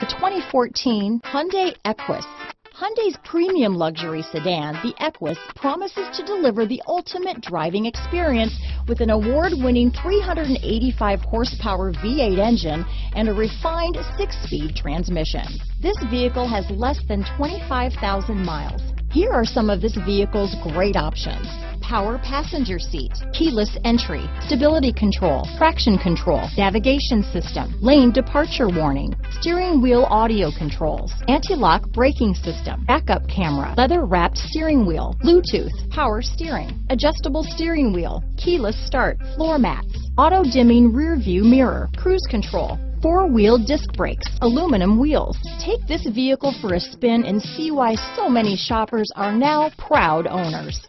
The 2014 Hyundai Equus. Hyundai's premium luxury sedan, the Equus, promises to deliver the ultimate driving experience with an award-winning 385 horsepower V8 engine and a refined 6-speed transmission. This vehicle has less than 25,000 miles. Here are some of this vehicle's great options: power passenger seat, keyless entry, stability control, traction control, navigation system, lane departure warning, steering wheel audio controls, anti-lock braking system, backup camera, leather-wrapped steering wheel, Bluetooth, power steering, adjustable steering wheel, keyless start, floor mats, auto-dimming rear-view mirror, cruise control, four-wheel disc brakes, aluminum wheels. Take this vehicle for a spin and see why so many shoppers are now proud owners.